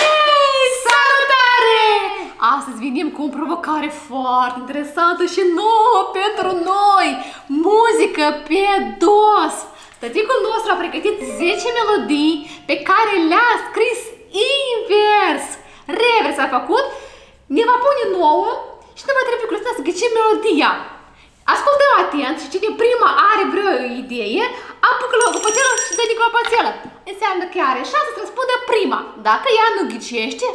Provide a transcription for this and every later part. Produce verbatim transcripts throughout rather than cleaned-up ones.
Hei, salutare! Astăzi venim cu o provocare foarte interesantă și nouă pentru noi. Muzică pe dos. Staticul nostru a pregătit zece melodii pe care le-a scris invers. Revers a făcut, ne va pune nouă și ne va trebui cu asta să ghicim melodia. Ascultăm atent și cine prima are vreo idee, apucă la o clopoțelă și dă de clopoțelă. Înseamnă că are șansa să răspundă prima. Dacă ea nu ghicește,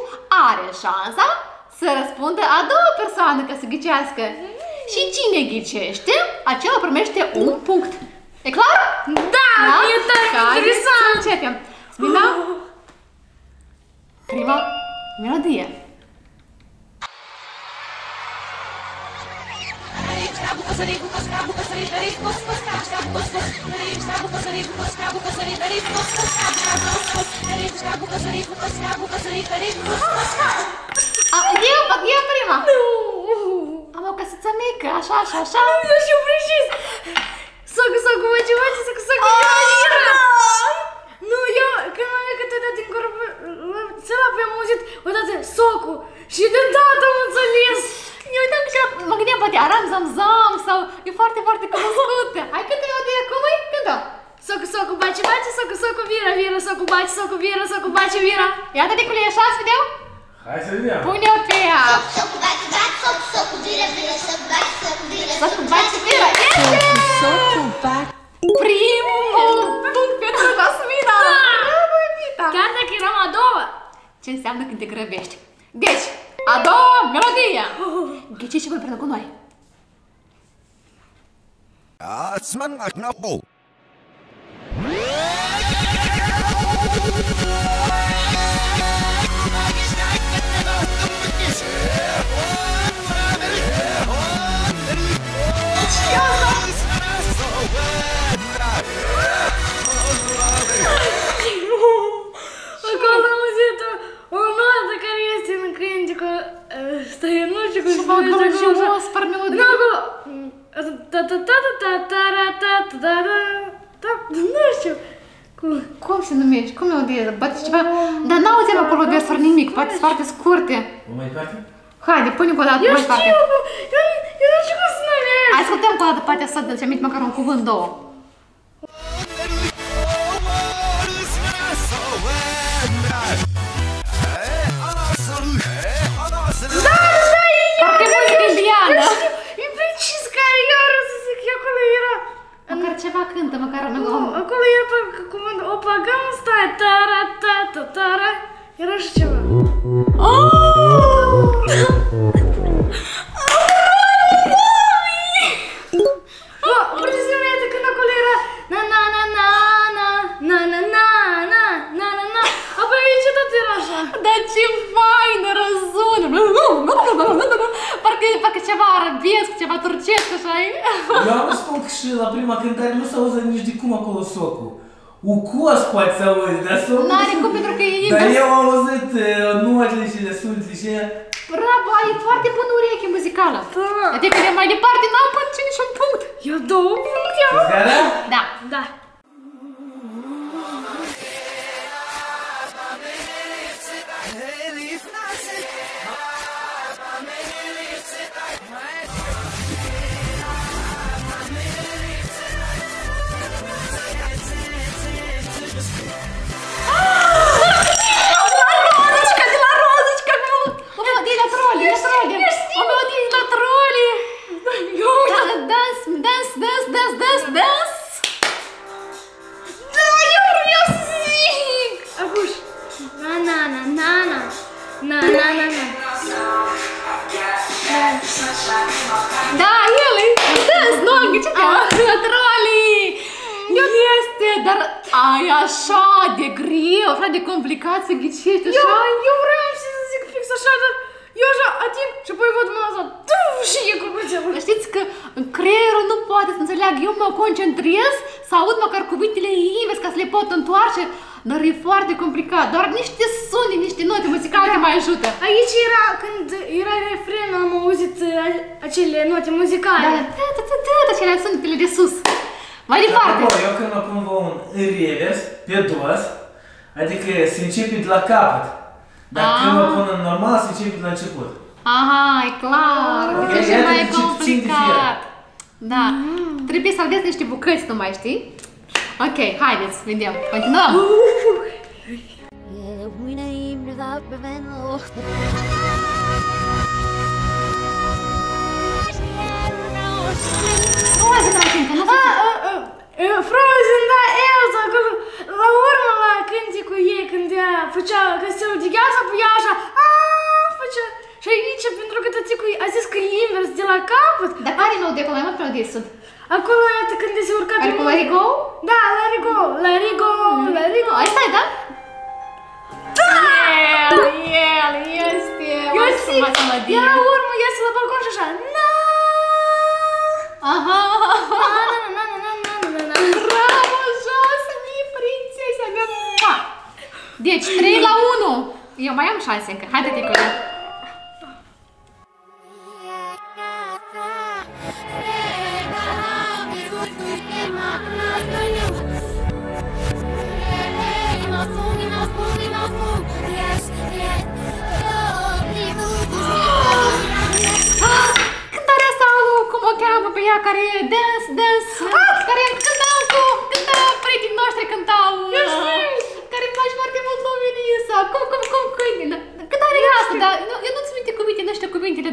are șansa să răspundă a doua persoană ca să ghicească. Și cine ghicește, acela primește un punct. E clar? Da! Da? E tare interesant! Să începem! Spina? Prima melodie. E prima! Am o căsuță mică, așa, așa, așa. Nu, eu și-o prășesc! Socu, socu, mă, ceva ce socu, socu, ceva. Nu, eu, când m-am luat câteodată din corpul, țărapă, am auzit, uitați, socu, și de dată am înțeles. Eu uitam că ceva, mă gândeam, poate aram, zam, zam, sau e foarte, foarte cunoscută. Hai cântă eu de acum, hai, cântă. Socu, socu, baci, baci, socu, socu, vira, vira, socu, baci, socu, vira, socu, baci, vira. Iată de cum e așa, să vedem? Hai să vedem. Pune-o pe ea. Socu, socu, baci, baci, socu, socu, vira, vira, socu, baci, socu, vira, socu, baci, vira. Primul punct pentru Cosmina! Da! Chiar dacă eram a doua! Ce înseamnă când te grăbești? Deci, a doua melodie! Ghici ce voi prână cu noi! Acolo am auzit o notă care este în cânticul stăinușicul. Și fac acolo și o ospăr melodie. Nu, acolo. Nu știu. Cum se numește? Cum melodie? Bate ceva? Dar n-auzeam acolo versuri nimic, poate sunt foarte scurte. Nu mai parte? Haide, pune-o o dată mai parte. Eu știu, eu nu știu cum se numește. Ascultăm o dată partea asta, deci aminte măcar un cuvânt, două. Cântă, măcar o melodie. Acolo era cum o pagam, stai, tara, tata, tara, era și ceva. Bă, orice se numește când acolo era na na na na na na na na na na na na. Apoi aici tot era așa. Dar ce faină răzună! Parcă ceva arabesc, ceva turcesc, așa-i? Eu am spus că și la prima cântare nu s-a auzit nici de cum acolo socul. Ucos poate să auzi, dar socul... N-are cum, pentru că e... Dar eu am auzit nuarile și lesurile și... Bravo, ai foarte bună ureche muzicală. Adică de mai departe n-am până și niciun punct. Eu două puncte am. Da, da. Da, el e dans, nu am ghicit eu. Trolii! Nu este, dar ai așa de greu, așa de complicat să ghicești așa. Eu vreau să zic fix așa, dar eu așa ating și apoi văd mâna asta și e clopoțelul. Știți că creierul nu poate să înțeleagă, eu mă concentrez să aud măcar cuvintele invers ca să le pot întoarce. Dar e foarte complicat, doar niște sune, niște note muzicale te mai ajută. Aici era, când era refren, am auzit acele note muzicale. Da, da, da, da, acelea sunetele de sus. Mai departe. Eu când mă pun un revers, pe dos, Adică se începe de la capăt. Dar când mă pun în normal, se începe de la început. Aha, e clar. Uite și mai e complicat. Da. Trebuie să aveți niște bucăți, nu mai știi? Ok, haideți, vedem. Continuăm. Frozen, da, Elsa, acolo, la urmă, la cânticul ei, când ea făcea căstelul de gheață, puia așa, aaa, făcea. Și aici, pentru că tăticul a zis că e invers de la capăt. Dar care nou de acolo, mai mult pe unde sunt? Acolo, iată, când se urca pe mult. La Rigo? Da, la Rigo, la Rigo, la Rigo. Ai stai, da? Da! El, el, este, mai frumoasă melodie. Ea urmă, iese la balcon și așa, na! Aha! Deci, trei la unu! Eu mai am șanse încă. Hai, tăticule! Cântarea asta, cum o cheamă pe ea, care e dance, dance, care cântau cu, cântau prietenii noștri, cântau... Care-mi place foarte mult luminița, cum, cum, cum, câine, cât are asta, dar eu nu-ți minte cuvinte, nu știu cuvintele,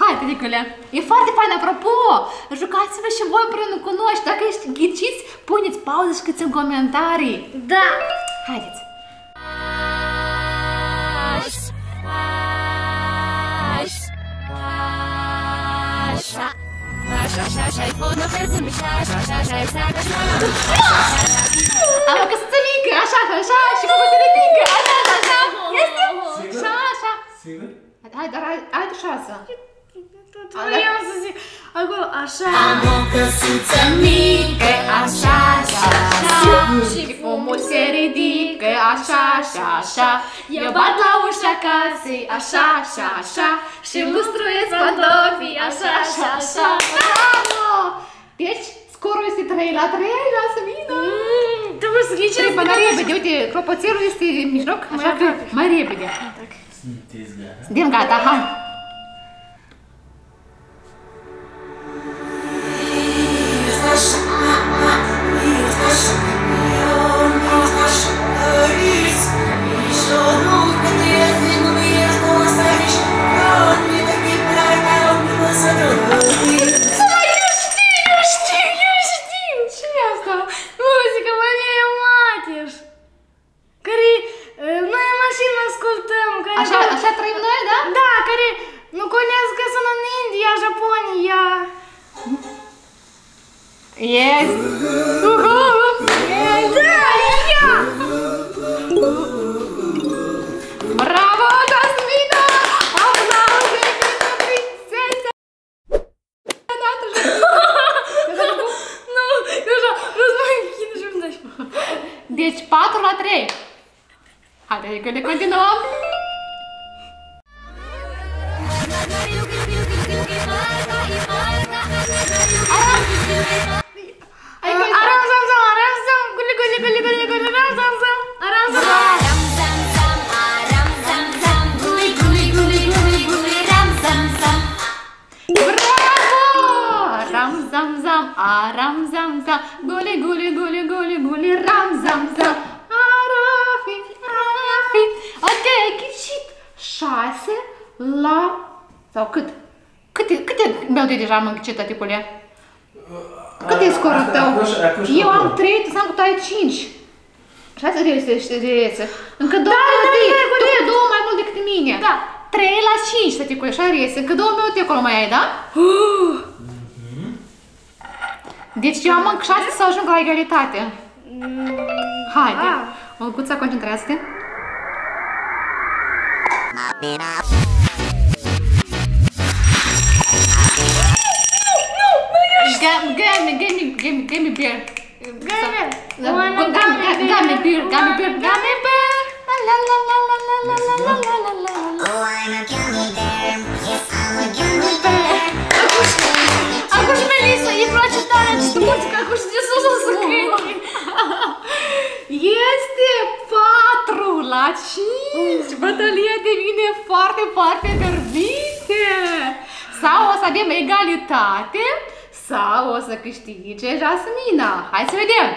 Hai, tăticule! E foarte fain, apropo! Jucați-vă și voi împreună cu noi și dacă ești ghiciți, puneți pauză și câți în comentarii. Da! Haideți! Am că sunt mică, așa, așa, și cu bătele mică, așa, așa, este? Așa, așa. Sigur? Hai, dar ai de șasă. Vreau să zic, acolo, așa. Am o căsuță mică, așa, așa, așa. Și fumul se ridică, așa, așa, așa. Eu bat la ușa casei, așa, așa, așa. Și lustruiesc pantofii, așa, așa, așa. Bravo! Deci, scorul este trei la trei, lasă vină! Trebuie să ghiciți mai repede, uite, clopoțelul este în mijloc, așa că mai repede. Sunteți gata? Suntem gata, hai! Yes! Da, ia! Bravo, Jasmina! Aplauze pentru prințesa! Nu, eu așa, răzbă închid și îmi dai. Deci patru la trei. Haide că ne continuăm! Guli, guli, guli, guli, guli, ram, zam, zam. Arafi, arafi. Ok, ai ghicit șase la... Sau cât? Câte, câte melodii deja am înghicit, tăticule? Cât e scorul tău? Eu am trei, tu s-am cu tăi cinci. șase rețe. Încă două melodii. Tu cu două mai mult decât mine. Da. trei la cinci, tăticule, așa rețe. Încă două melodii acolo mai ai, da? Deci eu am încă șase să ajung la egalitate. Haide, Olguța, concentrează-te. gummy, gummy bear. Gummy bear, gummy bear, gummy bear. La la la la la la la la la la. Oh, I'm a gummy bear. Yes, I'm a gummy bear. Acum și Melissa, îi place tare această muzică. Acum și de sus o să cânti. Este patru la cinci. Bătălia devine foarte, foarte nervită. Sau o să avem egalitate, sau o să câștige Jasmina. Hai să vedem!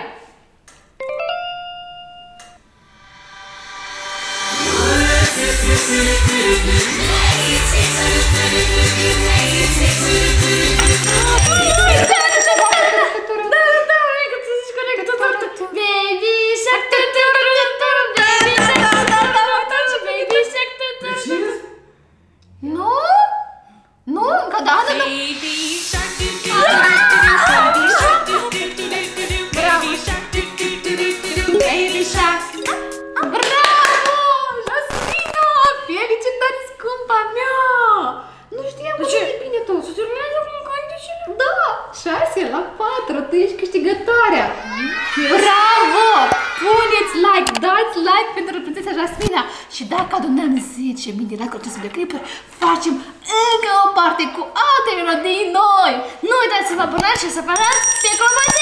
șase la patru, tu ești câștigătoarea! Bravo! Puneți like, dați like pentru prințesa Jasmina și dacă adunăm zece mii de like-uri acestui clipuri, facem încă o parte cu alte melodii noi! Nu uitați să vă abonați și să apărați pe comentarii!